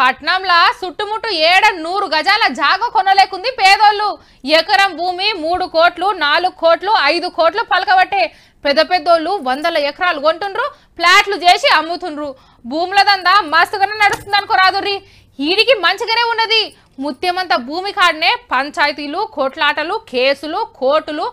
పట్నంలా సుట్టుముట్టు 700 గజాల జాగ కొనలేకుంది పేదోళ్ళు. ఎకరం భూమి 3 కోట్లు 4 కోట్లు 5 కోట్లు పలకబట్టే పెద్ద పెద్దోళ్ళు వందల ఎకరాలు కొంటుండ్రు, ప్లాట్లు చేసి అమ్ముతుండ్రు. భూముల దందా మస్తుగానే నడుస్తుంది అనుకోరాదుర్రి. ఈడికి మంచిగానే ఉన్నది. ముత్యమంత భూమి కాడనే పంచాయతీలు, కోట్లాటలు, కేసులు, కోర్టులు,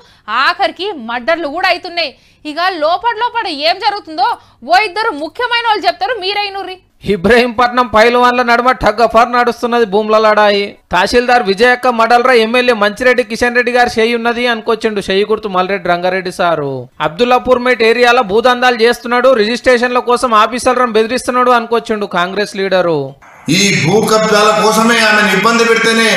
ఆఖరికి మర్డర్లు కూడా అవుతున్నాయి. ఇక లోపల ఏం జరుగుతుందో ఓ ఇద్దరు ముఖ్యమైన వాళ్ళు చెప్తారు, మీరైనూర్రి. ఇబ్రహీంపట్నం పైలవాన్ల నడుమ ఠగ్గఫార్ నడుస్తున్నది భూములలాడాయి. తహసీల్దార్ విజయక్క మడల్రా ఎమ్మెల్యే మంచిరెడ్డి కిషన్ రెడ్డి గారు చేయి ఉన్నది అనుకొచ్చిండు. చేయి గుర్తు మల్ రెడ్డి రంగారెడ్డి సారు అబ్దుల్లాపూర్ మేట్ ఏరియాలో భూదందాలు చేస్తున్నాడు, రిజిస్ట్రేషన్ల కోసం ఆఫీసర్లను బెదిరిస్తున్నాడు అనుకొచ్చిండు కాంగ్రెస్ లీడరు. ఈ భూ కబ్జాల కోసమే ఆమెను ఇబ్బంది పెడితేనే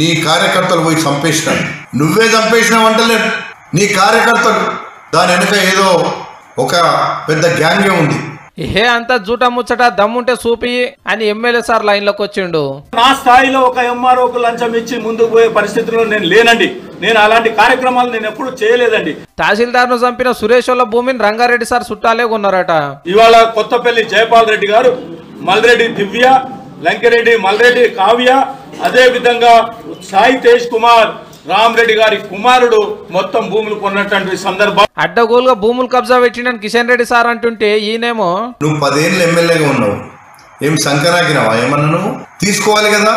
నీ కార్యకర్తలు పోయి చంపేసినాడు. నువ్వే చంపేసినావు అంటలేదు, నీ కార్యకర్తలు. దాని వెనుక ఏదో ఒక పెద్ద గ్యాంగే ఉంది. ఏ అంతా జూట ముచ్చట దమ్ముంటే చూపి అని ఎమ్మెల్యే సార్ లైన్ లోకి వచ్చిండు. నా స్థాయిలో ఒక ఎంఆర్ఓకు లంచం ఇచ్చి ముందుకు పోయే పరిస్థితుల్లో నేను లేనండి, నేను అలాంటి కార్యక్రమాలు నేను ఎప్పుడు చేయలేదండి. తహసీల్దార్ ను చంపిన సురేష్ వాళ్ళ భూమిని రంగారెడ్డి సార్ చుట్టాలే ఉన్నారట. ఇవాళ కొత్తపల్లి జయపాల్ రెడ్డి గారు, మల్రెడ్డి దివ్య, లంకిరెడ్డి మల్రెడ్డి కావ్య, అదే విధంగా సాయి తేజ్ కుమార్ రామరెడ్డి గారి కుమారుడు మొత్తం భూములు కొన్నటువంటి సందర్భం. అడ్డగోలుగా భూములు కబ్జా పెట్టిన కిషన్ రెడ్డి సార్ అంటుంటే ఈయనేమో నువ్వు 10 ఏళ్ళు ఎమ్మెల్యేగా ఉన్నావు, ఏం సంకరాకినవా, ఏమన్నా నువ్వు తీసుకోవాలి కదా.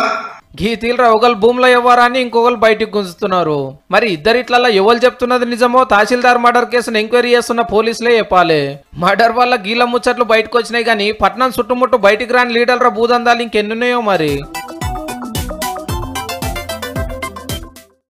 గీ తీలరా ఒకళ్ళు భూముల ఇవ్వారని ఇంకొకరు బయటికి గుంజుతున్నారు. మరి ఇద్దరిట్లలా ఎవరు చెప్తున్నది నిజమో తహసీల్దార్ మర్డర్ కేసును ఎంక్వైరీ చేస్తున్న పోలీసులే చెప్పాలి. మర్డర్ వల్ల గీల ముచ్చట్లు బయటకు వచ్చినాయి, కానీ పట్నం చుట్టుముట్టు బయటికి రాని లీడర్ల భూదందాలు ఇంకెన్నున్నాయో మరి.